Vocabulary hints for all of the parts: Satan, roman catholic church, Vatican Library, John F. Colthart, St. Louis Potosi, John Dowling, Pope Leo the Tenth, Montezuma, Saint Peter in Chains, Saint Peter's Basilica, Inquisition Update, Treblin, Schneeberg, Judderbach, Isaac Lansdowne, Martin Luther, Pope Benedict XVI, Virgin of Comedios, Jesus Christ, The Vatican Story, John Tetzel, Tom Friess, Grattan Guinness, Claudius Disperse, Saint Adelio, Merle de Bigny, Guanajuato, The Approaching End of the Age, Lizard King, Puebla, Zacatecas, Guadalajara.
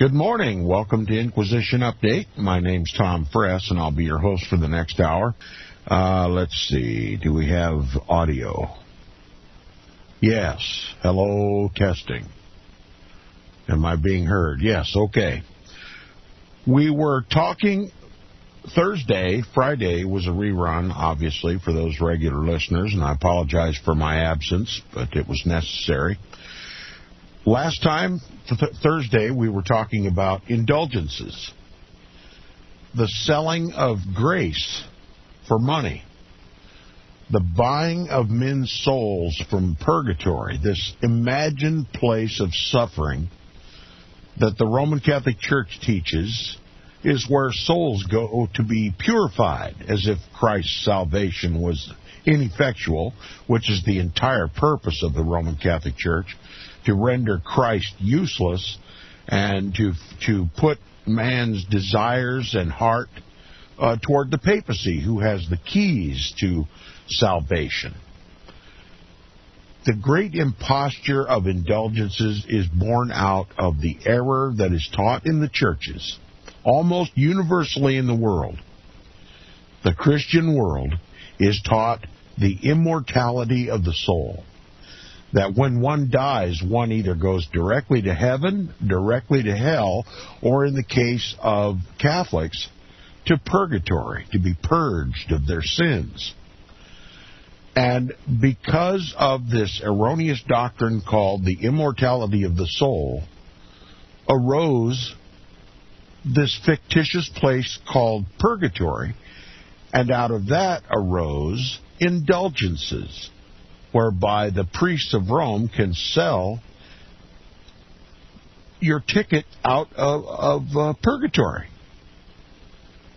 Good morning. Welcome to Inquisition Update. My name's Tom Friess, and I'll be your host for the next hour. Let's see. Do we have audio? Yes. Hello, testing. Am I being heard? Yes. Okay. We were talking Thursday. Friday was a rerun, obviously, for those regular listeners, and I apologize for my absence, but it was necessary. Last time, Thursday, we were talking about indulgences, the selling of grace for money, the buying of men's souls from purgatory, this imagined place of suffering that the Roman Catholic Church teaches is where souls go to be purified, as if Christ's salvation was ineffectual, which is the entire purpose of the Roman Catholic Church, to render Christ useless and to put man's desires and heart toward the papacy, who has the keys to salvation. The great imposture of indulgences is born out of the error that is taught in the churches, almost universally in the world. The Christian world is taught the immortality of the soul, that when one dies, one either goes directly to heaven, directly to hell, or in the case of Catholics, to purgatory, to be purged of their sins. And because of this erroneous doctrine called the immortality of the soul, arose this fictitious place called purgatory, and out of that arose indulgences, whereby the priests of Rome can sell your ticket out of purgatory,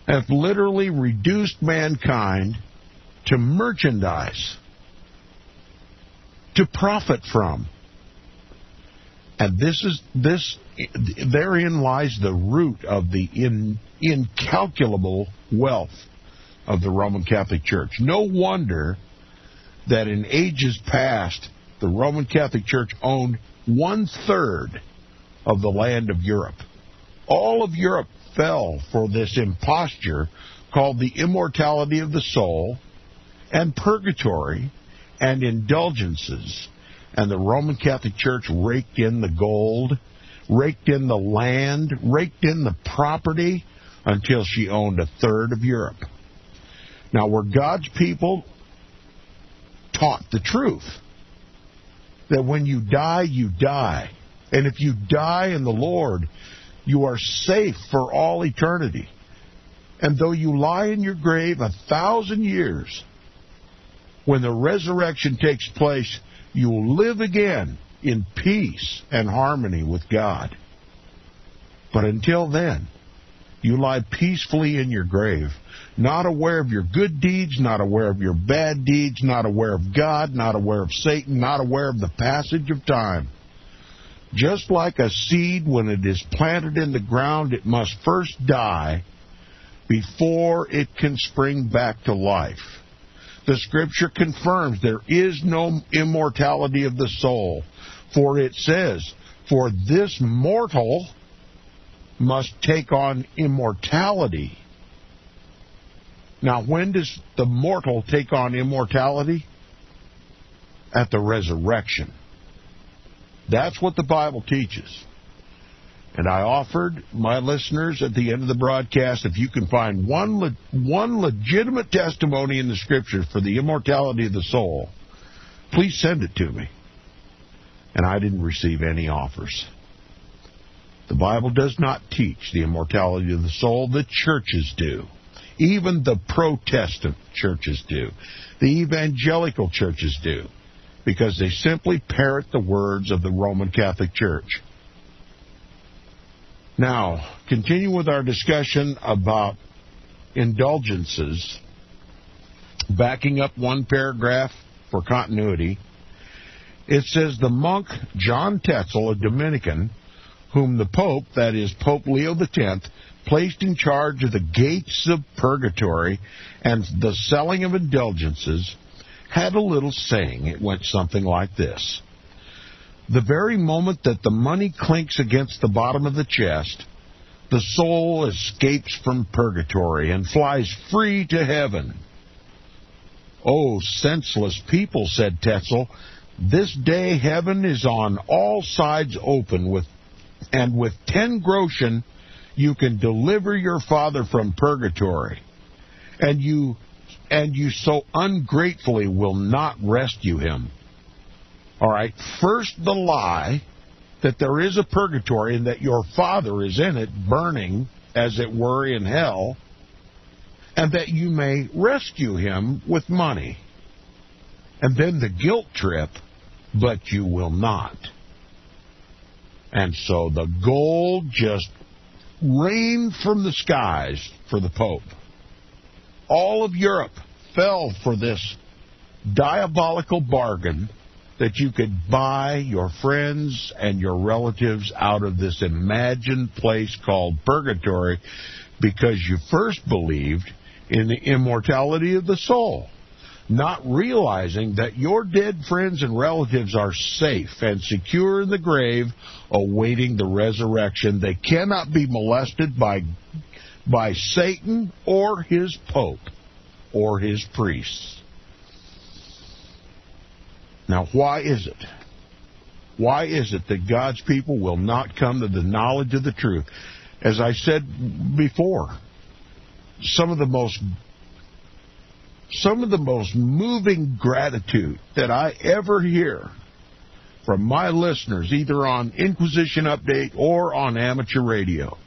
have literally reduced mankind to merchandise, to profit from. And therein lies the root of the incalculable wealth of the Roman Catholic Church. No wonder that in ages past, the Roman Catholic Church owned one-third of the land of Europe. All of Europe fell for this imposture called the immortality of the soul and purgatory and indulgences. And the Roman Catholic Church raked in the gold, raked in the land, raked in the property until she owned a third of Europe. Now, were God's people taught the truth, that when you die, you die. And if you die in the Lord, you are safe for all eternity. And though you lie in your grave 1,000 years, when the resurrection takes place, you will live again in peace and harmony with God. But until then, you lie peacefully in your grave, not aware of your good deeds, not aware of your bad deeds, not aware of God, not aware of Satan, not aware of the passage of time. Just like a seed, when it is planted in the ground, it must first die before it can spring back to life. The Scripture confirms there is no immortality of the soul, for it says, "For this mortal must take on immortality." Now, when does the mortal take on immortality? At the resurrection. That's what the Bible teaches. And I offered my listeners at the end of the broadcast, if you can find one legitimate testimony in the Scriptures for the immortality of the soul, please send it to me. And I didn't receive any offers. The Bible does not teach the immortality of the soul. The churches do. Even the Protestant churches do. The evangelical churches do, because they simply parrot the words of the Roman Catholic Church. Now, continue with our discussion about indulgences, backing up one paragraph for continuity. It says, the monk John Tetzel, a Dominican, whom the Pope, that is Pope Leo the Tenth, placed in charge of the gates of purgatory and the selling of indulgences, had a little saying. It went something like this: the very moment that the money clinks against the bottom of the chest, the soul escapes from purgatory and flies free to heaven. "Oh, senseless people," said Tetzel, "this day heaven is on all sides open, and with 10 groschen you can deliver your father from purgatory, and you so ungratefully will not rescue him." All right, first the lie that there is a purgatory and that your father is in it, burning, as it were, in hell, and that you may rescue him with money. And then the guilt trip, but you will not. And so the gold just rained from the skies for the Pope. All of Europe fell for this diabolical bargain that you could buy your friends and your relatives out of this imagined place called purgatory, because you first believed in the immortality of the soul, not realizing that your dead friends and relatives are safe and secure in the grave, awaiting the resurrection. They cannot be molested by Satan or his pope or his priests. Now, why is it? Why is it that God's people will not come to the knowledge of the truth? As I said before, some of the most moving gratitude that I ever hear from my listeners, either on Inquisition Update or on amateur radio,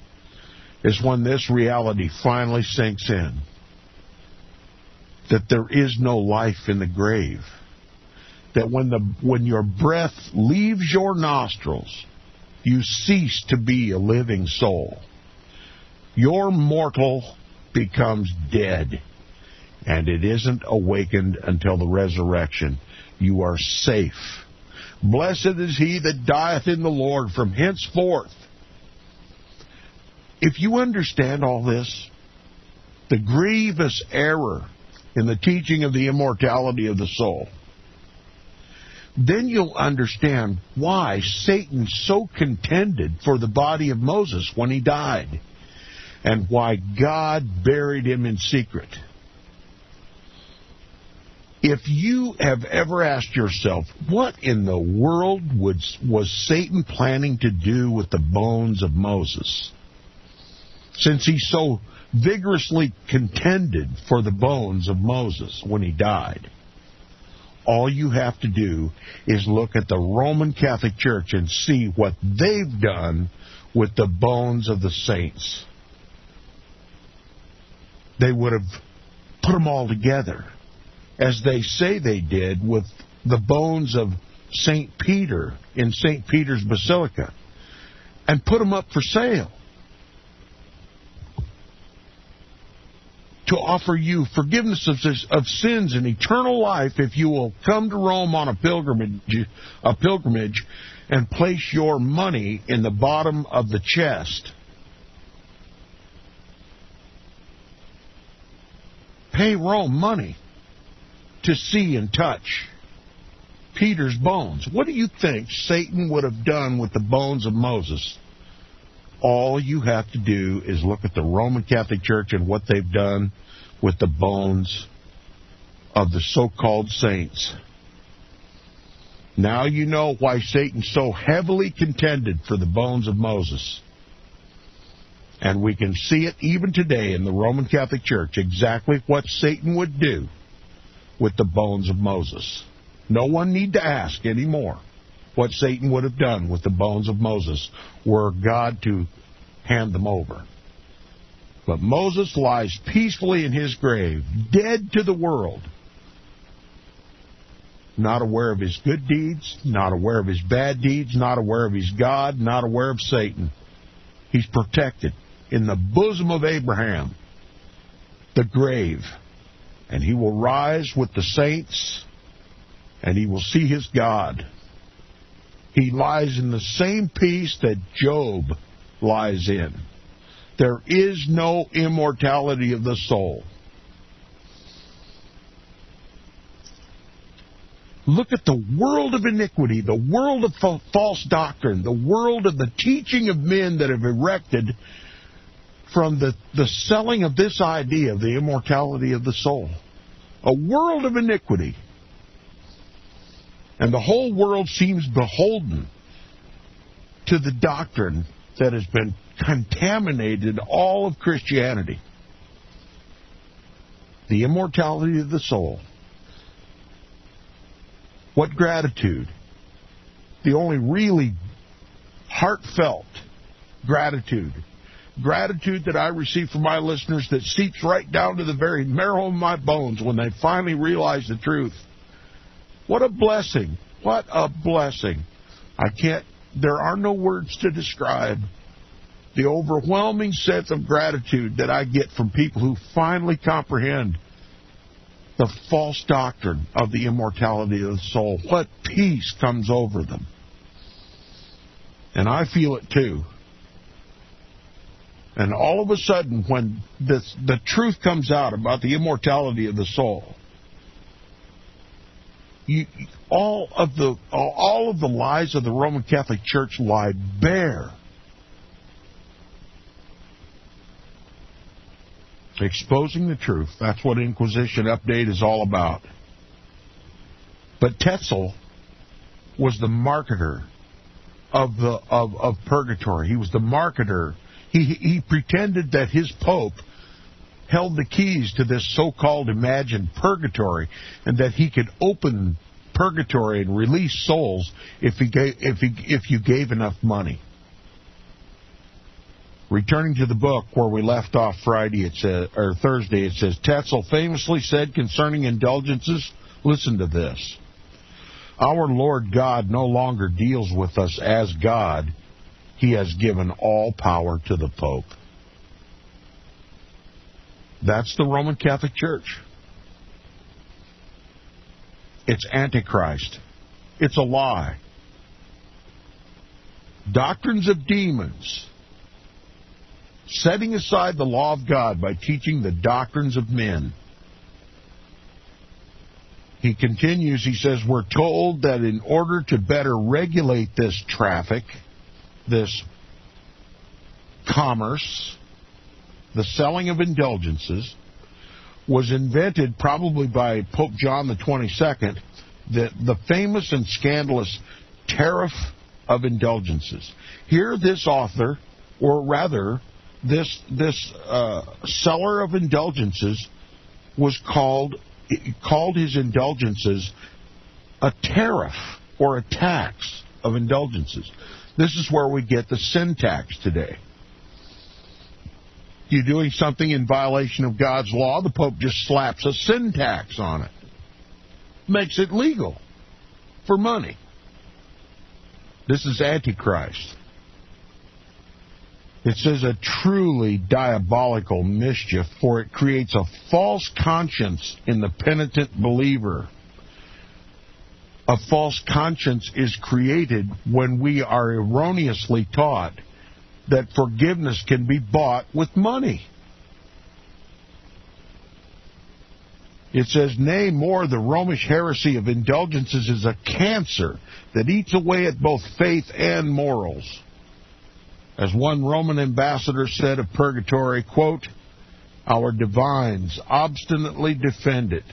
is when this reality finally sinks in, that there is no life in the grave. That when your breath leaves your nostrils, you cease to be a living soul. Your mortal becomes dead, and it isn't awakened until the resurrection. You are safe. Blessed is he that dieth in the Lord from henceforth. If you understand all this, the grievous error in the teaching of the immortality of the soul, then you'll understand why Satan so contended for the body of Moses when he died, and why God buried him in secret. If you have ever asked yourself, what in the world was Satan planning to do with the bones of Moses, since he so vigorously contended for the bones of Moses when he died? All you have to do is look at the Roman Catholic Church and see what they've done with the bones of the saints. They would have put them all together, as they say they did with the bones of Saint Peter in Saint Peter's Basilica, and put them up for sale to offer you forgiveness of sins and eternal life if you will come to Rome on a pilgrimage and place your money in the bottom of the chest. Pay Rome money to see and touch Peter's bones. What do you think Satan would have done with the bones of Moses? All you have to do is look at the Roman Catholic Church and what they've done with the bones of the so-called saints. Now you know why Satan so heavily contended for the bones of Moses. And we can see it even today in the Roman Catholic Church, exactly what Satan would do with the bones of Moses. No one need to ask anymore what Satan would have done with the bones of Moses were God to hand them over. But Moses lies peacefully in his grave, dead to the world, not aware of his good deeds, not aware of his bad deeds, not aware of his God, not aware of Satan. He's protected in the bosom of Abraham, the grave, and he will rise with the saints, and he will see his God. He lies in the same peace that Job lies in. There is no immortality of the soul. Look at the world of iniquity, the world of false doctrine, the world of the teaching of men that have erected from the selling of this idea of the immortality of the soul. A world of iniquity. And the whole world seems beholden to the doctrine that has been contaminated all of Christianity. The immortality of the soul. What gratitude. The only really heartfelt gratitude. Gratitude that I receive from my listeners that seeps right down to the very marrow of my bones when they finally realize the truth. What a blessing. What a blessing. There are no words to describe the overwhelming sense of gratitude that I get from people who finally comprehend the false doctrine of the immortality of the soul. What peace comes over them. And I feel it too. And all of a sudden, when the truth comes out about the immortality of the soul, all of the lies of the Roman Catholic Church lie bare, exposing the truth. That's what Inquisition Update is all about. But Tetzel was the marketer of purgatory. He was the marketer. He pretended that his pope held the keys to this so-called imagined purgatory, and that he could open purgatory and release souls if you gave enough money. Returning to the book where we left off Thursday, it says Tetzel famously said concerning indulgences, listen to this: "Our Lord God no longer deals with us as God. He has given all power to the Pope." That's the Roman Catholic Church. It's Antichrist. It's a lie. Doctrines of demons. Setting aside the law of God by teaching the doctrines of men. He continues, he says, we're told that in order to better regulate this traffic, this commerce, the selling of indulgences, was invented probably by Pope John the 22nd, the famous and scandalous tariff of indulgences. Here this author, or rather this seller of indulgences, was called his indulgences a tariff or a tax of indulgences. This is where we get the sin tax today. You're doing something in violation of God's law, the Pope just slaps a sin tax on it. Makes it legal for money. This is Antichrist. It says a truly diabolical mischief, for it creates a false conscience in the penitent believer. A false conscience is created when we are erroneously taught that forgiveness can be bought with money. It says, nay, more, the Romish heresy of indulgences is a cancer that eats away at both faith and morals. As one Roman ambassador said of purgatory, quote, "Our divines obstinately defend it,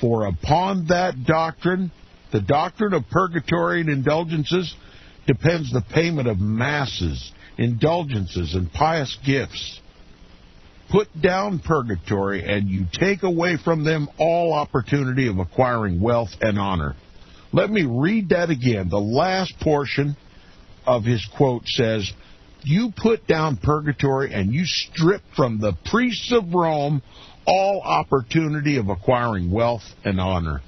for upon that doctrine, the doctrine of purgatory and indulgences, depends the payment of masses, indulgences, and pious gifts. Put down purgatory, and you take away from them all opportunity of acquiring wealth and honor." Let me read that again. The last portion of his quote says, "You put down purgatory, and you strip from the priests of Rome all opportunity of acquiring wealth and honor."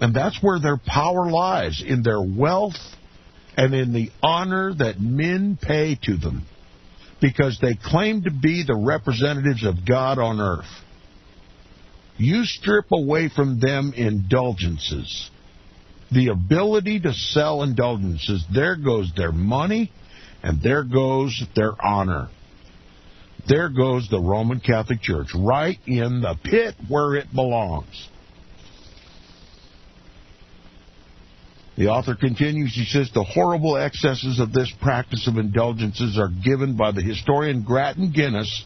And that's where their power lies, in their wealth and in the honor that men pay to them, because they claim to be the representatives of God on earth. You strip away from them indulgences, the ability to sell indulgences. There goes their money, and there goes their honor. There goes the Roman Catholic Church, right in the pit where it belongs. The author continues, he says, the horrible excesses of this practice of indulgences are given by the historian Grattan Guinness,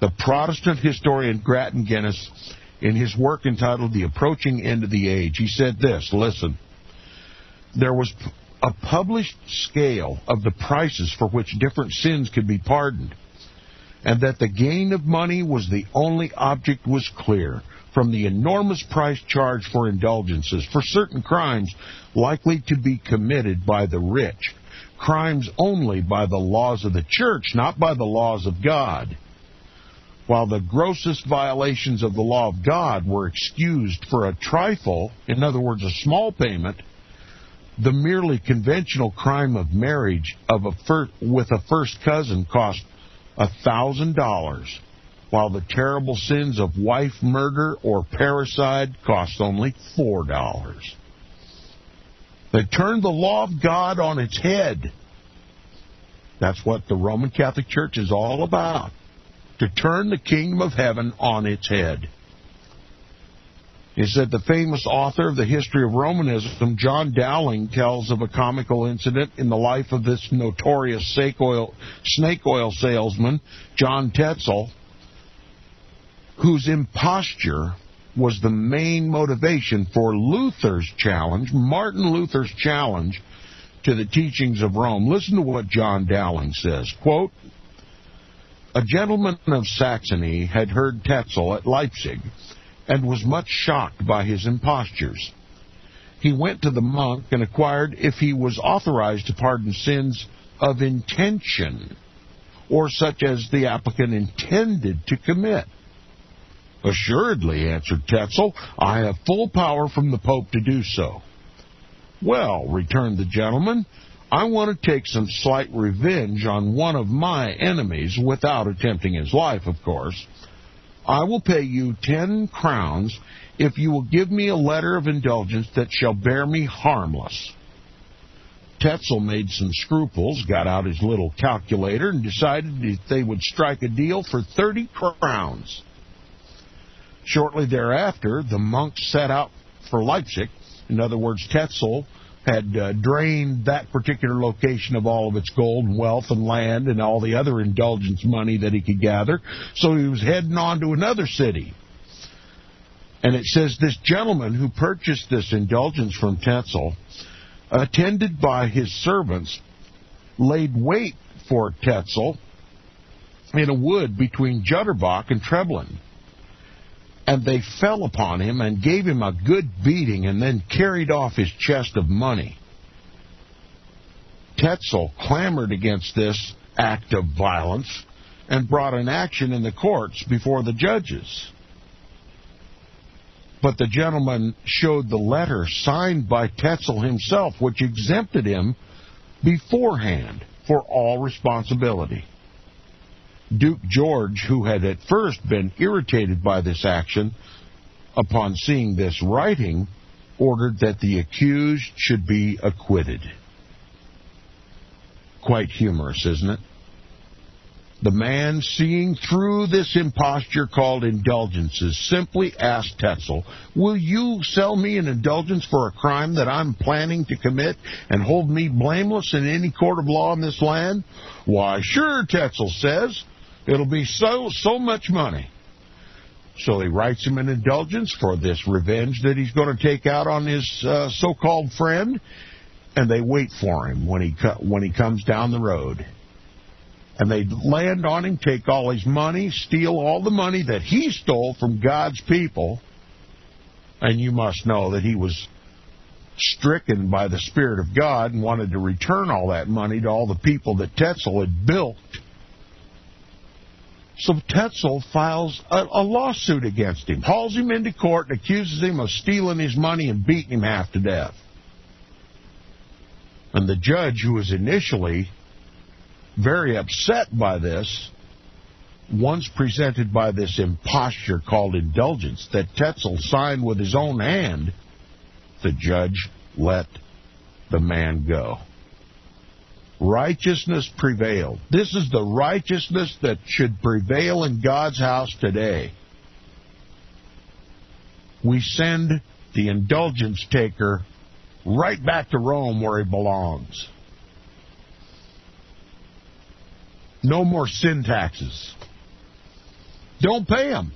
the Protestant historian Grattan Guinness, in his work entitled The Approaching End of the Age. He said this, listen, there was a published scale of the prices for which different sins could be pardoned, and that the gain of money was the only object was clear from the enormous price charged for indulgences, for certain crimes likely to be committed by the rich, crimes only by the laws of the church, not by the laws of God, while the grossest violations of the law of God were excused for a trifle, in other words, a small payment, the merely conventional crime of marriage with a first cousin cost $1,000, while the terrible sins of wife murder or parricide cost only $4. They turned the law of God on its head. That's what the Roman Catholic Church is all about, to turn the kingdom of heaven on its head. It said the famous author of the history of Romanism, John Dowling, tells of a comical incident in the life of this notorious snake oil salesman, John Tetzel, whose imposture was the main motivation for Martin Luther's challenge to the teachings of Rome. Listen to what John Dowling says. Quote, a gentleman of Saxony had heard Tetzel at Leipzig and was much shocked by his impostures. He went to the monk and inquired if he was authorized to pardon sins of intention or such as the applicant intended to commit. Assuredly, answered Tetzel, I have full power from the Pope to do so. Well, returned the gentleman, I want to take some slight revenge on one of my enemies without attempting his life, of course. I will pay you 10 crowns if you will give me a letter of indulgence that shall bear me harmless. Tetzel made some scruples, got out his little calculator, and decided that they would strike a deal for 30 crowns. Shortly thereafter, the monk set out for Leipzig. In other words, Tetzel had drained that particular location of all of its gold and wealth and land and all the other indulgence money that he could gather, so he was heading on to another city. And it says this gentleman who purchased this indulgence from Tetzel, attended by his servants, laid wait for Tetzel in a wood between Judderbach and Treblin. And they fell upon him and gave him a good beating and then carried off his chest of money. Tetzel clamored against this act of violence and brought an action in the courts before the judges. But the gentleman showed the letter signed by Tetzel himself, which exempted him beforehand for all responsibility. Duke George, who had at first been irritated by this action, upon seeing this writing, ordered that the accused should be acquitted. Quite humorous, isn't it? The man, seeing through this imposture called indulgences, simply asked Tetzel, will you sell me an indulgence for a crime that I'm planning to commit and hold me blameless in any court of law in this land? Why, sure, Tetzel says. It'll be so much money. So he writes him an indulgence for this revenge that he's going to take out on his so-called friend, and they wait for him when he comes down the road. And they land on him, take all his money, steal all the money that he stole from God's people. And you must know that he was stricken by the Spirit of God and wanted to return all that money to all the people that Tetzel had built. So Tetzel files a lawsuit against him, hauls him into court, and accuses him of stealing his money and beating him half to death. And the judge, who was initially very upset by this, once presented by this imposture called indulgence that Tetzel signed with his own hand, the judge let the man go. Righteousness prevailed. This is the righteousness that should prevail in God's house today. We send the indulgence taker right back to Rome where he belongs. No more sin taxes. Don't pay them.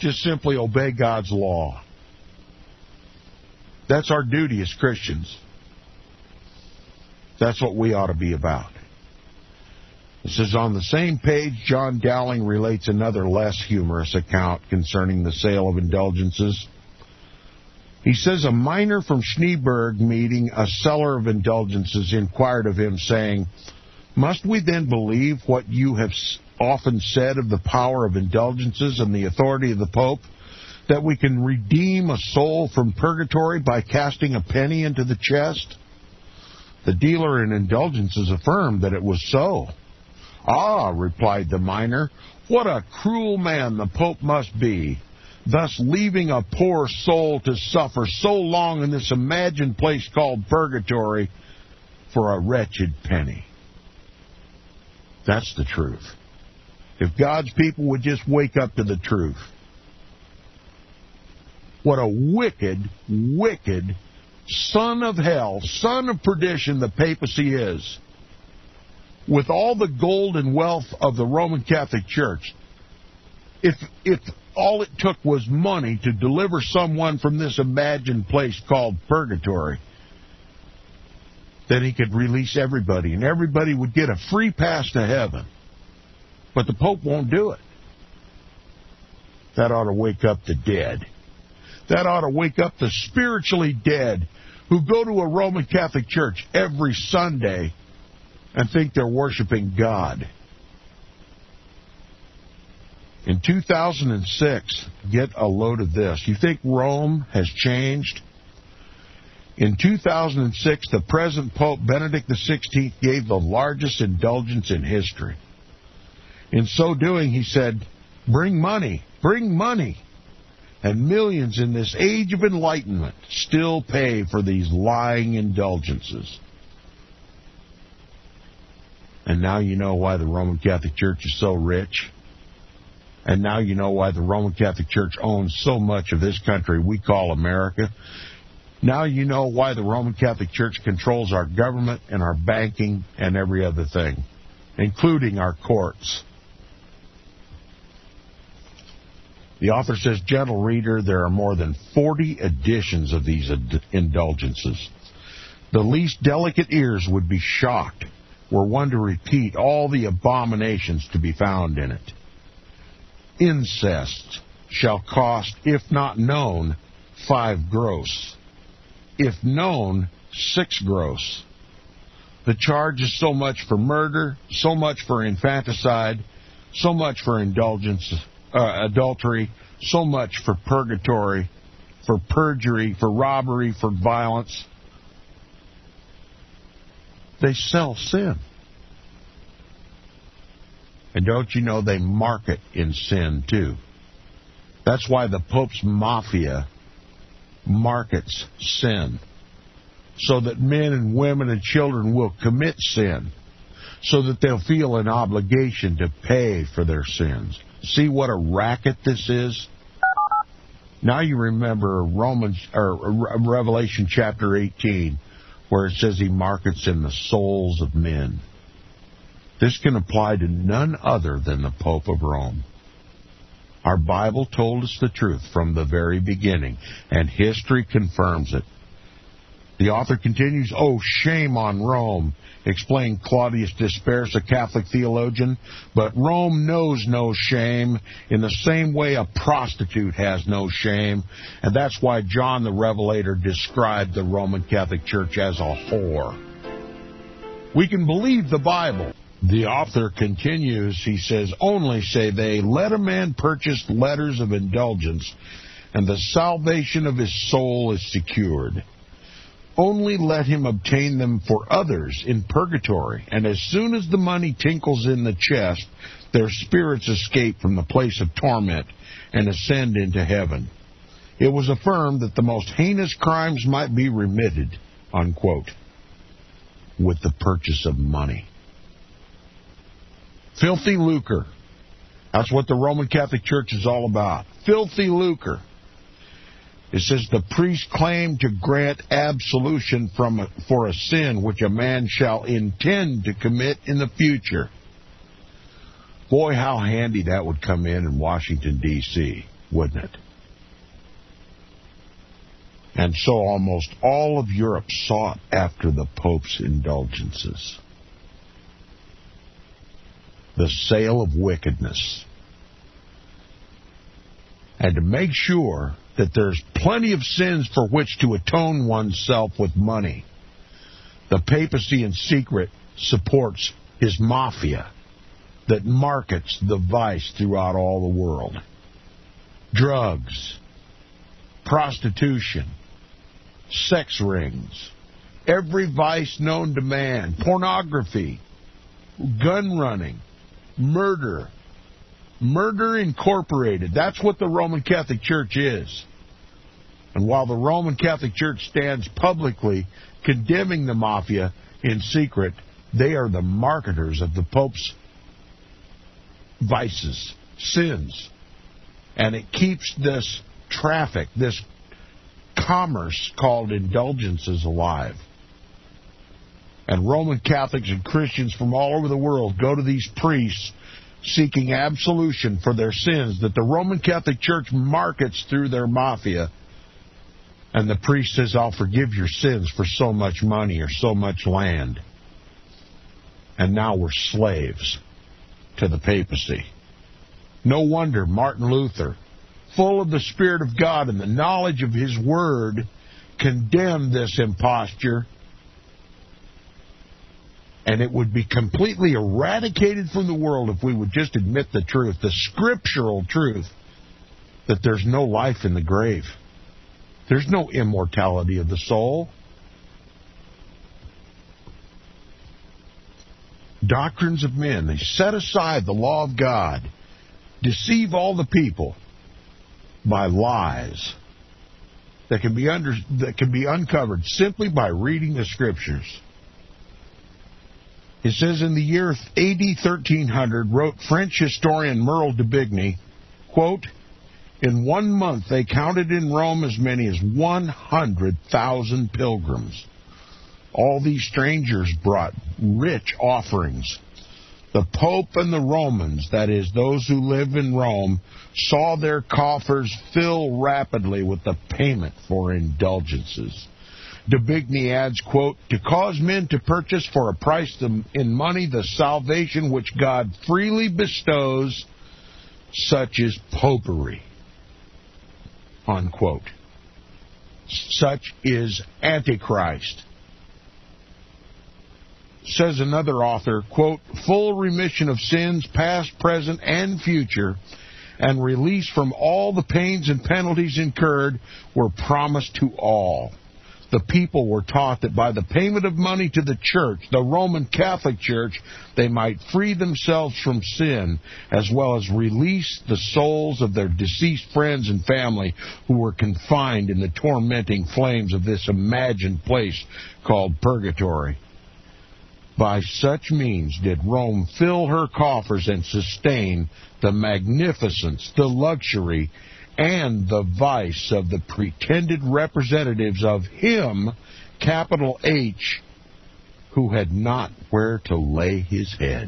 Just simply obey God's law. That's our duty as Christians. That's what we ought to be about. It says, on the same page, John Dowling relates another less humorous account concerning the sale of indulgences. He says, a miner from Schneeberg meeting a seller of indulgences inquired of him, saying, must we then believe what you have often said of the power of indulgences and the authority of the Pope, that we can redeem a soul from purgatory by casting a penny into the chest? The dealer in indulgences affirmed that it was so. Ah, replied the miner, what a cruel man the Pope must be, thus leaving a poor soul to suffer so long in this imagined place called purgatory for a wretched penny. That's the truth. If God's people would just wake up to the truth. What a wicked, wicked son of hell, son of perdition the papacy is. With all the gold and wealth of the Roman Catholic Church, if all it took was money to deliver someone from this imagined place called purgatory, then he could release everybody, and everybody would get a free pass to heaven. But the Pope won't do it. That ought to wake up the dead. That ought to wake up the spiritually dead who go to a Roman Catholic Church every Sunday and think they're worshiping God. In 2006, get a load of this. You think Rome has changed? In 2006, the present Pope Benedict XVI gave the largest indulgence in history. In so doing, he said, bring money, and millions in this age of enlightenment still pay for these lying indulgences. And now you know why the Roman Catholic Church is so rich. And now you know why the Roman Catholic Church owns so much of this country we call America. Now you know why the Roman Catholic Church controls our government and our banking and every other thing, including our courts. The author says, gentle reader, there are more than 40 editions of these indulgences. The least delicate ears would be shocked were one to repeat all the abominations to be found in it. Incest shall cost, if not known, 5 gross. If known, 6 gross. The charge is so much for murder, so much for infanticide, so much for adultery, so much for purgatory, for perjury, for robbery, for violence. They sell sin. And don't you know they market in sin too? That's why the Pope's mafia markets sin, so that men and women and children will commit sin, so that they'll feel an obligation to pay for their sins. See what a racket this is? Now you remember Revelation chapter 18, where it says he markets in the souls of men. This can apply to none other than the Pope of Rome. Our Bible told us the truth from the very beginning, and history confirms it. The author continues, oh, shame on Rome, explained Claudius Disperse, a Catholic theologian, but Rome knows no shame in the same way a prostitute has no shame, and that's why John the Revelator described the Roman Catholic Church as a whore. We can believe the Bible. The author continues, he says, only, say they, let a man purchase letters of indulgence, and the salvation of his soul is secured. Only let him obtain them for others in purgatory, and as soon as the money tinkles in the chest, their spirits escape from the place of torment and ascend into heaven. It was affirmed that the most heinous crimes might be remitted, unquote, with the purchase of money. Filthy lucre. That's what the Roman Catholic Church is all about. Filthy lucre. It says, the priest claimed to grant absolution for a sin which a man shall intend to commit in the future. Boy, how handy that would come in Washington, D.C., wouldn't it? And so almost all of Europe sought after the Pope's indulgences. The sale of wickedness. And to make sure that there's plenty of sins for which to atone oneself with money, the papacy in secret supports his mafia that markets the vice throughout all the world. Drugs, prostitution, sex rings, every vice known to man, pornography, gun running, murder. Murder Incorporated. That's what the Roman Catholic Church is. And while the Roman Catholic Church stands publicly condemning the mafia in secret, they are the marketers of the Pope's vices, sins. And it keeps this traffic, this commerce called indulgences alive. And Roman Catholics and Christians from all over the world go to these priests seeking absolution for their sins that the Roman Catholic Church markets through their mafia. And the priest says, I'll forgive your sins for so much money or so much land. And now we're slaves to the papacy. No wonder Martin Luther, full of the Spirit of God and the knowledge of his word, condemned this imposture. And it would be completely eradicated from the world if we would just admit the truth, the scriptural truth, that there's no life in the grave. There's no immortality of the soul. Doctrines of men, they set aside the law of God, deceive all the people by lies that can be uncovered simply by reading the scriptures. It says, in the year AD 1300, wrote French historian Merle de Bigny, quote, in 1 month they counted in Rome as many as 100,000 pilgrims. All these strangers brought rich offerings. The Pope and the Romans, that is, those who live in Rome, saw their coffers fill rapidly with the payment for indulgences. De Bigny adds, quote, to cause men to purchase for a price in money the salvation which God freely bestows, such is popery, unquote. Such is Antichrist. Says another author, quote, full remission of sins, past, present, and future, and release from all the pains and penalties incurred were promised to all. The people were taught that by the payment of money to the church, the Roman Catholic Church, they might free themselves from sin, as well as release the souls of their deceased friends and family who were confined in the tormenting flames of this imagined place called purgatory. By such means did Rome fill her coffers and sustain the magnificence, the luxury, and the vice of the pretended representatives of him, capital H, who had not where to lay his head.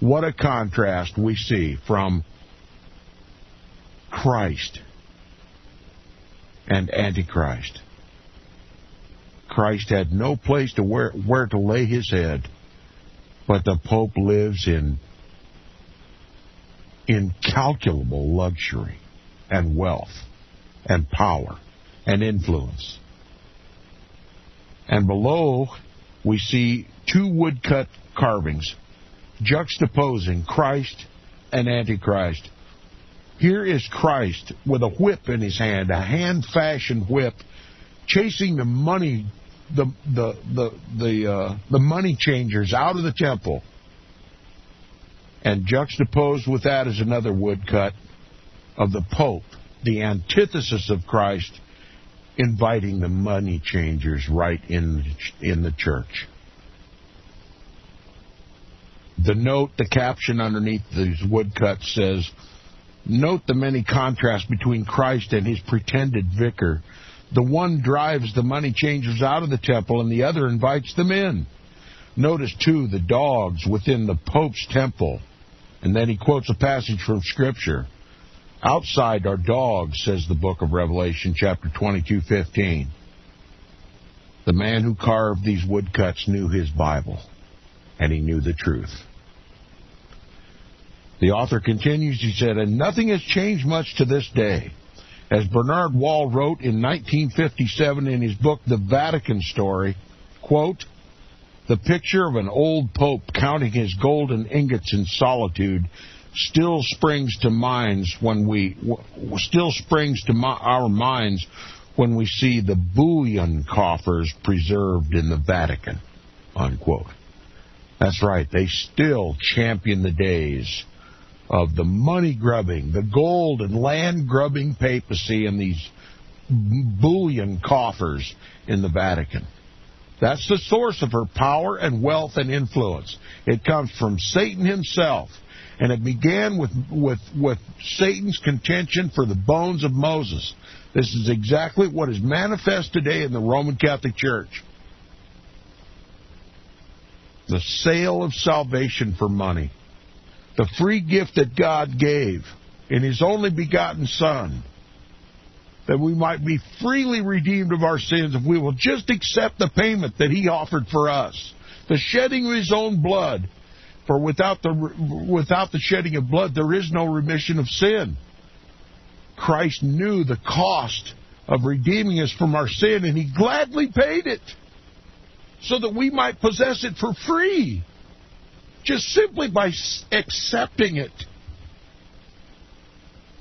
What a contrast we see from Christ and Antichrist. Christ had no place to where to lay his head, but the Pope lives in incalculable luxury and wealth and power and influence. And below we see two woodcut carvings juxtaposing Christ and Antichrist. Here is Christ with a whip in his hand, a hand-fashioned whip, chasing the money, the money changers out of the temple. And juxtaposed with that is another woodcut of the Pope, the antithesis of Christ, inviting the money changers right in the church. The note, the caption underneath these woodcuts says, Note the many contrasts between Christ and his pretended vicar. The one drives the money changers out of the temple, and the other invites them in. Notice, too, the dogs within the Pope's temple. And then he quotes a passage from Scripture. Outside are dogs, says the book of Revelation, chapter 22:15. The man who carved these woodcuts knew his Bible, and he knew the truth. The author continues, he said, and nothing has changed much to this day. As Bernard Wall wrote in 1957 in his book, The Vatican Story, quote, the picture of an old pope counting his golden ingots in solitude still springs to our minds when we see the bullion coffers preserved in the Vatican, unquote. That's right, they still champion the days of the money-grubbing, the gold and land-grubbing papacy and these bullion coffers in the Vatican. That's the source of her power and wealth and influence. It comes from Satan himself, and it began with Satan's contention for the bones of Moses. This is exactly what is manifest today in the Roman Catholic Church. The sale of salvation for money. The free gift that God gave in his only begotten Son, that we might be freely redeemed of our sins if we will just accept the payment that he offered for us. The shedding of his own blood. For without the shedding of blood, there is no remission of sin. Christ knew the cost of redeeming us from our sin, and he gladly paid it so that we might possess it for free, just simply by accepting it.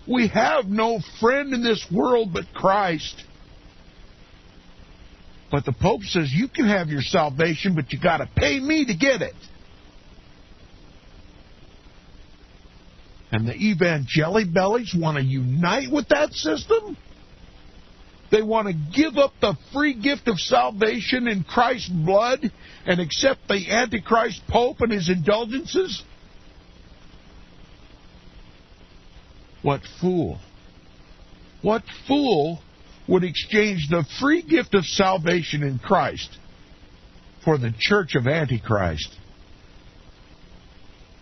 We have no friend in this world but Christ. But the Pope says, you can have your salvation, but you got to pay me to get it. And the evangeli-bellies want to unite with that system. They want to give up the free gift of salvation in Christ's blood and accept the Antichrist Pope and his indulgences. What fool? What fool would exchange the free gift of salvation in Christ for the Church of Antichrist?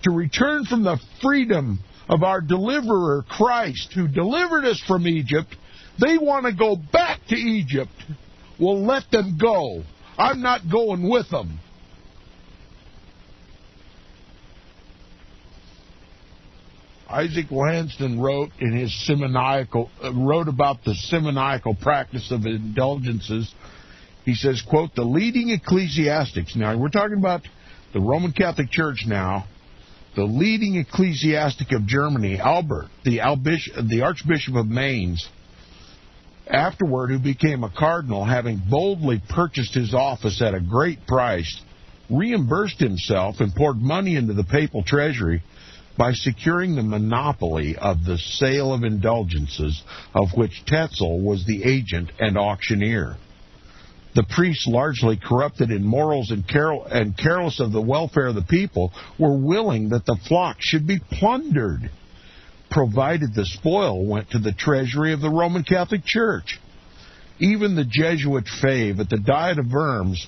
To return from the freedom of our deliverer, Christ, who delivered us from Egypt, they want to go back to Egypt. Well, let them go. I'm not going with them. Isaac Lansdowne wrote about the simoniacal practice of indulgences. He says, quote, the leading ecclesiastics, now we're talking about the Roman Catholic Church now, the leading ecclesiastic of Germany, Albert, the Archbishop of Mainz, afterward who became a cardinal, having boldly purchased his office at a great price, reimbursed himself and poured money into the papal treasury by securing the monopoly of the sale of indulgences, of which Tetzel was the agent and auctioneer. The priests, largely corrupted in morals and careless of the welfare of the people, were willing that the flock should be plundered, provided the spoil went to the treasury of the Roman Catholic Church. Even the Jesuit Fave at the Diet of Worms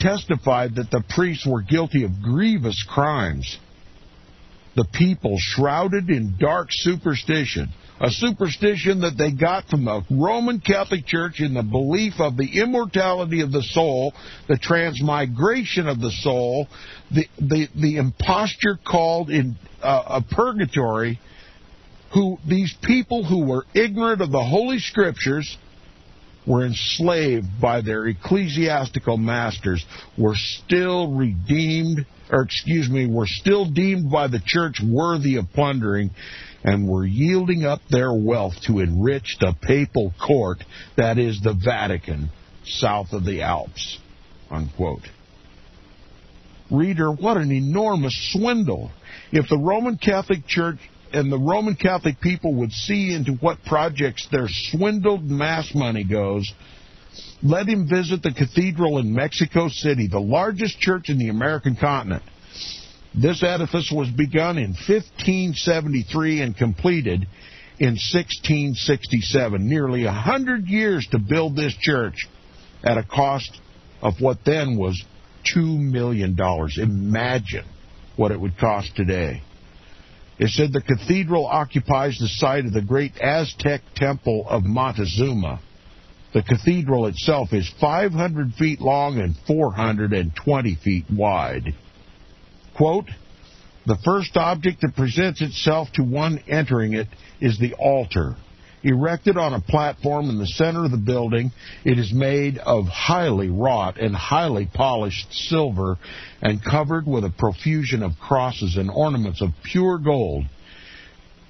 testified that the priests were guilty of grievous crimes. The people, shrouded in dark superstition, a superstition that they got from the Roman Catholic Church in the belief of the immortality of the soul, the transmigration of the soul, the imposture called in a purgatory, these people who were ignorant of the Holy Scriptures were enslaved by their ecclesiastical masters, were still deemed by the church worthy of plundering, and were yielding up their wealth to enrich the papal court, that is the Vatican, south of the Alps, unquote. Reader, what an enormous swindle. If the Roman Catholic Church and the Roman Catholic people would see into what projects their swindled mass money goes, let him visit the cathedral in Mexico City, the largest church in the American continent. This edifice was begun in 1573 and completed in 1667. Nearly 100 years to build this church at a cost of what then was $2 million. Imagine what it would cost today. It said the cathedral occupies the site of the great Aztec temple of Montezuma. The cathedral itself is 500 feet long and 420 feet wide. Quote, "The first object that presents itself to one entering it is the altar. Erected on a platform in the center of the building, it is made of highly wrought and highly polished silver and covered with a profusion of crosses and ornaments of pure gold.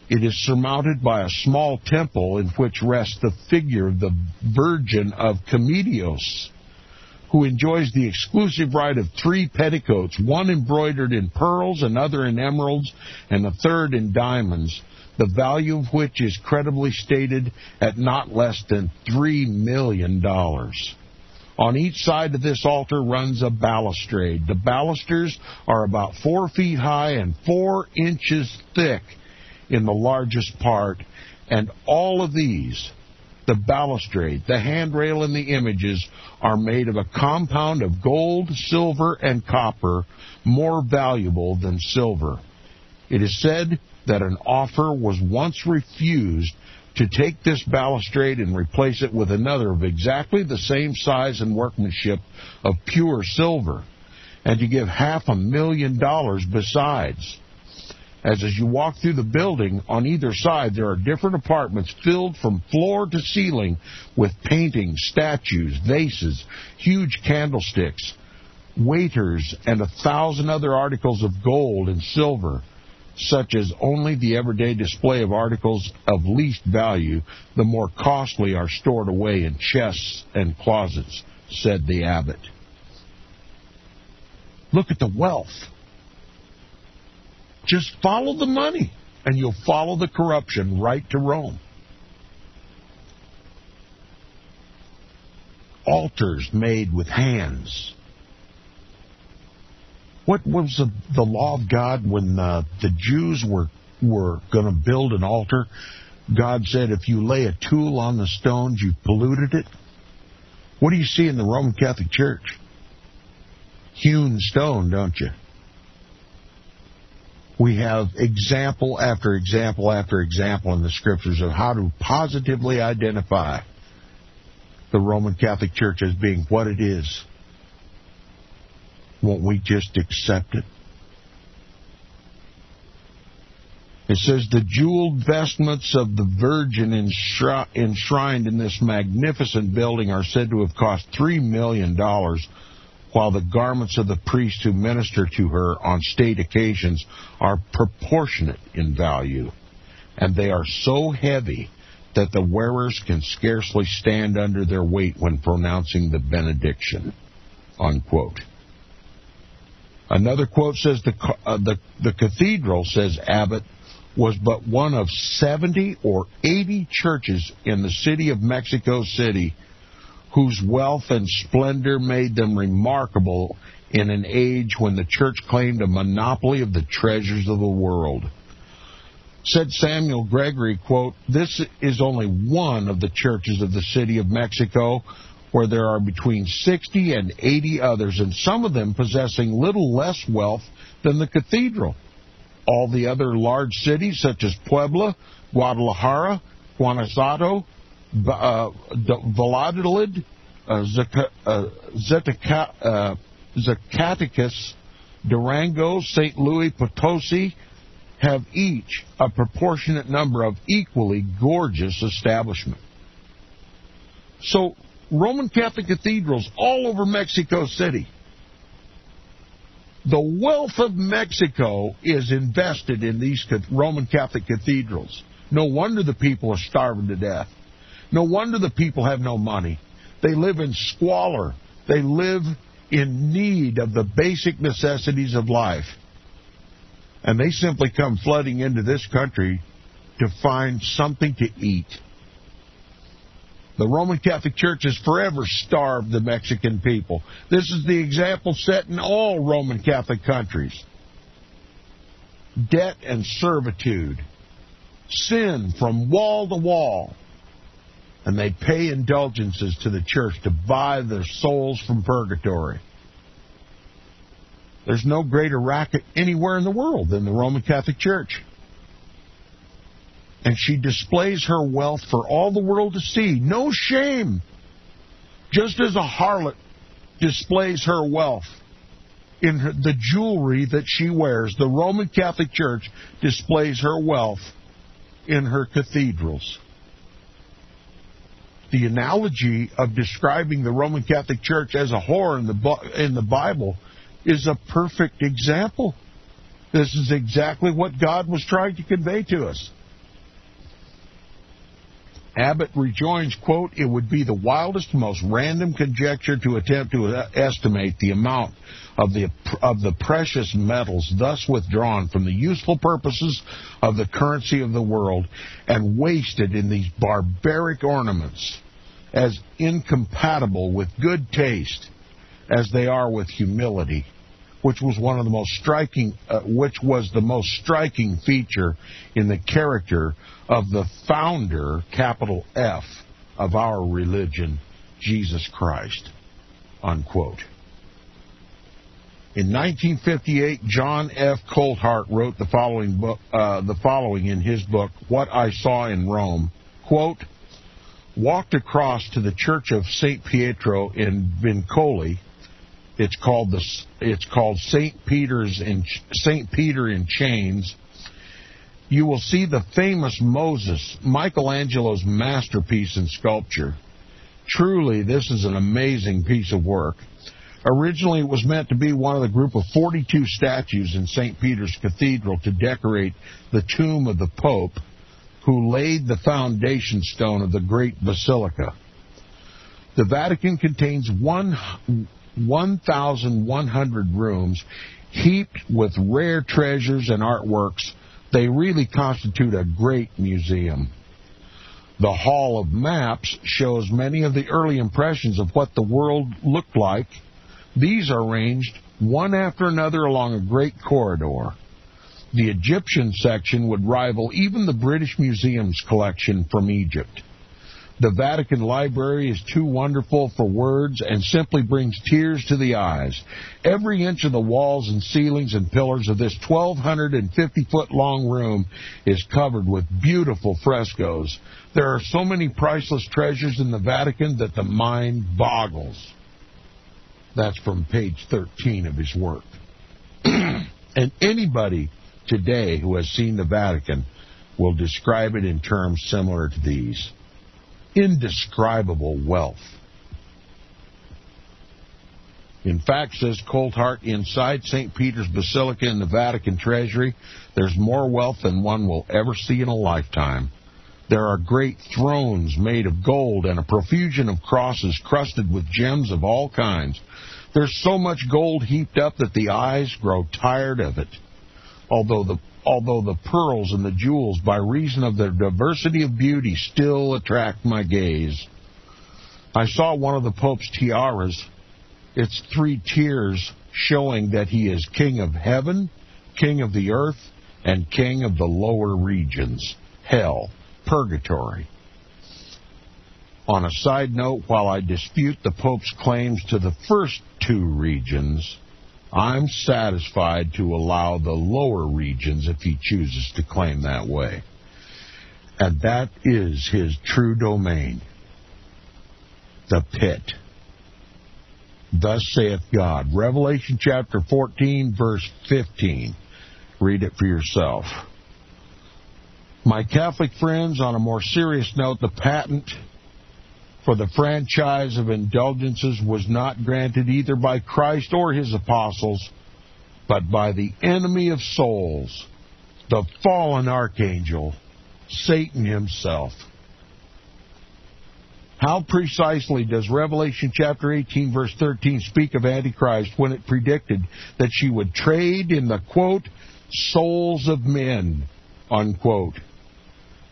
It is surmounted by a small temple in which rests the figure of the Virgin of Comedios, who enjoys the exclusive right of three petticoats, one embroidered in pearls, another in emeralds, and the third in diamonds, the value of which is credibly stated at not less than $3 million. On each side of this altar runs a balustrade. The balusters are about 4 feet high and 4 inches thick in the largest part, and all of these, the balustrade, the handrail, and the images, are made of a compound of gold, silver, and copper, more valuable than silver. It is said that an offer was once refused to take this balustrade and replace it with another of exactly the same size and workmanship of pure silver, and to give $500,000 besides. As you walk through the building, on either side there are different apartments filled from floor to ceiling with paintings, statues, vases, huge candlesticks, waiters, and 1,000 other articles of gold and silver, such as only the everyday display of articles of least value, the more costly, are stored away in chests and closets," said the abbot. Look at the wealth. Just follow the money, and you'll follow the corruption right to Rome. Altars made with hands. What was the law of God when the Jews were going to build an altar? God said, if you lay a tool on the stones, you've polluted it. What do you see in the Roman Catholic Church? Hewn stone, don't you? We have example after example after example in the Scriptures of how to positively identify the Roman Catholic Church as being what it is. Won't we just accept it? It says, the jeweled vestments of the Virgin enshrined in this magnificent building are said to have cost $3 million, while the garments of the priests who minister to her on state occasions are proportionate in value, and they are so heavy that the wearers can scarcely stand under their weight when pronouncing the benediction." Unquote. Another quote says, the cathedral, says Abbott, was but one of 70 or 80 churches in the city of Mexico City whose wealth and splendor made them remarkable in an age when the church claimed a monopoly of the treasures of the world. Said Samuel Gregory, quote, "This is only one of the churches of the city of Mexico, where there are between 60 and 80 others, and some of them possessing little less wealth than the cathedral. All the other large cities, such as Puebla, Guadalajara, Guanajuato, Valladolid, Zacatecas, Durango, St. Louis Potosi, have each a proportionate number of equally gorgeous establishments." So, Roman Catholic cathedrals all over Mexico City. The wealth of Mexico is invested in these Roman Catholic cathedrals. No wonder the people are starving to death. No wonder the people have no money. They live in squalor. They live in need of the basic necessities of life. And they simply come flooding into this country to find something to eat. The Roman Catholic Church has forever starved the Mexican people. This is the example set in all Roman Catholic countries. debt and servitude, sin from wall to wall, and they pay indulgences to the church to buy their souls from purgatory. There's no greater racket anywhere in the world than the Roman Catholic Church. And she displays her wealth for all the world to see. No shame. Just as a harlot displays her wealth in the jewelry that she wears, the Roman Catholic Church displays her wealth in her cathedrals. The analogy of describing the Roman Catholic Church as a whore in the Bible is a perfect example. This is exactly what God was trying to convey to us. Abbott rejoins, quote, "It would be the wildest, most random conjecture to attempt to estimate the amount of the precious metals thus withdrawn from the useful purposes of the currency of the world and wasted in these barbaric ornaments, as incompatible with good taste as they are with humility," which was the most striking feature in the character of the founder, capital F, of our religion, Jesus Christ, unquote. In 1958, John F. Colthart wrote the following in his book, What I Saw in Rome, quote, "Walked across to the Church of Saint Pietro in Vincoli. It's called Saint Peter in Chains. You will see the famous Moses, Michelangelo's masterpiece in sculpture. Truly, this is an amazing piece of work. Originally, it was meant to be one of the group of 42 statues in Saint Peter's Cathedral to decorate the tomb of the Pope, who laid the foundation stone of the great basilica. The Vatican contains 1,100 rooms heaped with rare treasures and artworks. They really constitute a great museum. The Hall of Maps shows many of the early impressions of what the world looked like. These are arranged one after another along a great corridor. The Egyptian section would rival even the British Museum's collection from Egypt. The Vatican Library is too wonderful for words and simply brings tears to the eyes. Every inch of the walls and ceilings and pillars of this 1,250-foot-long room is covered with beautiful frescoes. There are so many priceless treasures in the Vatican that the mind boggles." That's from page 13 of his work. And anybody today who has seen the Vatican will describe it in terms similar to these. Indescribable wealth. In fact, says Colthart, inside St. Peter's Basilica in the Vatican Treasury, there's more wealth than one will ever see in a lifetime. There are great thrones made of gold and a profusion of crosses crusted with gems of all kinds. There's so much gold heaped up that the eyes grow tired of it. Although the pearls and the jewels, by reason of their diversity of beauty, still attract my gaze. I saw one of the Pope's tiaras, its three tiers, showing that he is King of Heaven, King of the Earth, and King of the lower regions, hell, purgatory. On a side note, while I dispute the Pope's claims to the first two regions, I'm satisfied to allow the lower regions if he chooses to claim that way. And that is his true domain, the pit. Thus saith God. Revelation chapter 14, verse 15. Read it for yourself. My Catholic friends, on a more serious note, the patent for the franchise of indulgences was not granted either by Christ or his apostles, but by the enemy of souls, the fallen archangel, Satan himself. How precisely does Revelation chapter 18, verse 13 speak of Antichrist when it predicted that she would trade in the, quote, souls of men, unquote?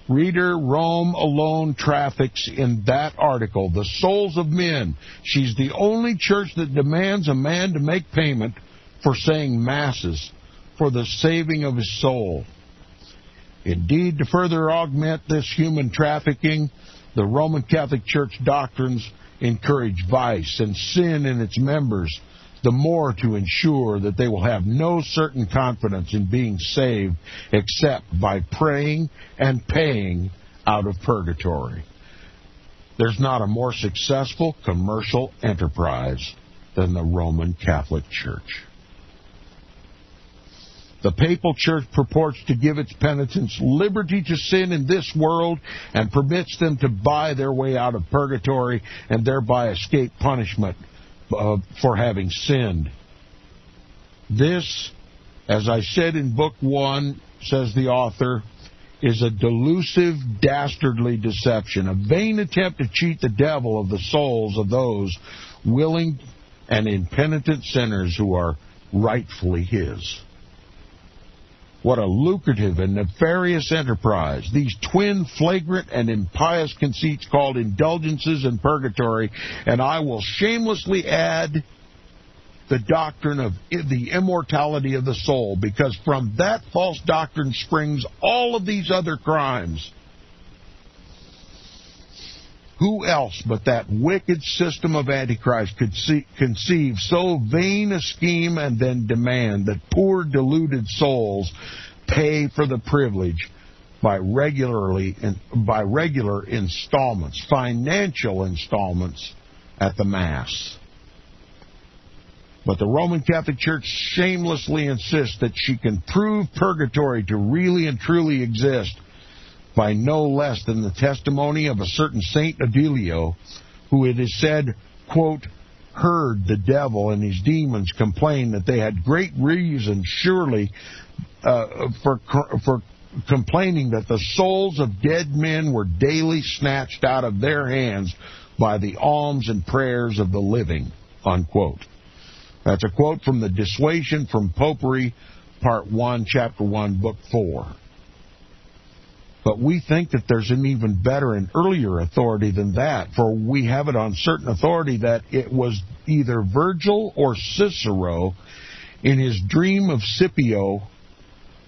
Reader, Rome alone traffics in that article, the souls of men. She's the only church that demands a man to make payment for saying masses, for the saving of his soul. Indeed, to further augment this human trafficking, the Roman Catholic Church doctrines encourage vice and sin in its members, the more to ensure that they will have no certain confidence in being saved except by praying and paying out of purgatory. There's not a more successful commercial enterprise than the Roman Catholic Church. The Papal Church purports to give its penitents liberty to sin in this world and permits them to buy their way out of purgatory and thereby escape punishment for having sinned. This, as I said in Book 1, says the author, is a delusive, dastardly deception, a vain attempt to cheat the devil of the souls of those willing and impenitent sinners who are rightfully his. What a lucrative and nefarious enterprise these twin flagrant and impious conceits called indulgences and purgatory, and I will shamelessly add the doctrine of the immortality of the soul, because from that false doctrine springs all of these other crimes. Who else but that wicked system of Antichrist could conceive so vain a scheme and then demand that poor, deluded souls pay for the privilege by regular installments, financial installments at the Mass? But the Roman Catholic Church shamelessly insists that she can prove purgatory to really and truly exist by no less than the testimony of a certain Saint Adelio, who, it is said, quote, heard the devil and his demons complain that they had great reason, surely, for complaining that the souls of dead men were daily snatched out of their hands by the alms and prayers of the living, unquote. That's a quote from the Dissuasion from Popery, Part 1, Chapter 1, Book 4. But we think that there's an even better and earlier authority than that, for we have it on certain authority that it was either Virgil or Cicero in his Dream of Scipio,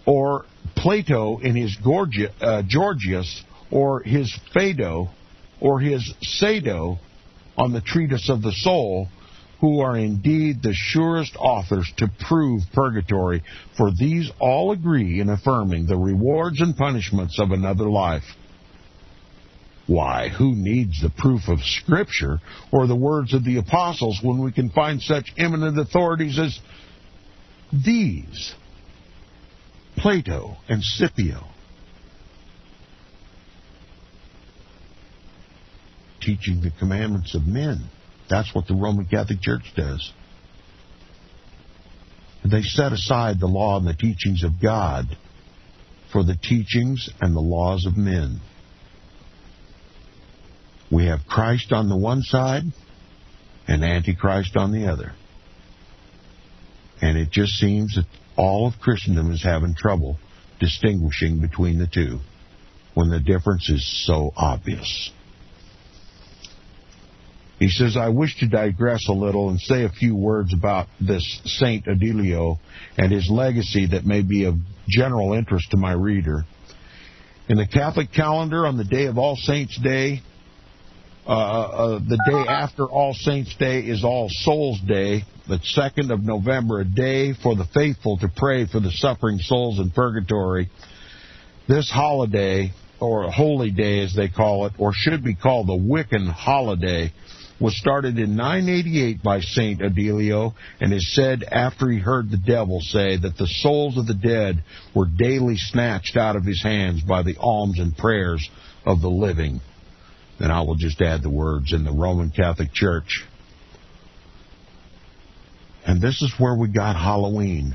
or Plato in his Gorgias, or his Phaedo, or his Sado on the Treatise of the Soul, who are indeed the surest authors to prove purgatory, for these all agree in affirming the rewards and punishments of another life. Why, who needs the proof of Scripture or the words of the apostles when we can find such eminent authorities as these, Plato and Scipio? Teaching the commandments of men. That's what the Roman Catholic Church does. They set aside the law and the teachings of God for the teachings and the laws of men. We have Christ on the one side and Antichrist on the other. And it just seems that all of Christendom is having trouble distinguishing between the two when the difference is so obvious. He says, I wish to digress a little and say a few words about this Saint Adelio and his legacy that may be of general interest to my reader. In the Catholic calendar, on the day of All Saints' Day, the day after All Saints' Day is All Souls' Day, the 2nd of November, a day for the faithful to pray for the suffering souls in purgatory. This holiday, or holy day as they call it, or should be called the Wiccan holiday, was started in 988 by Saint Adelio, and is said after he heard the devil say that the souls of the dead were daily snatched out of his hands by the alms and prayers of the living. And I will just add the words, in the Roman Catholic Church. And this is where we got Halloween.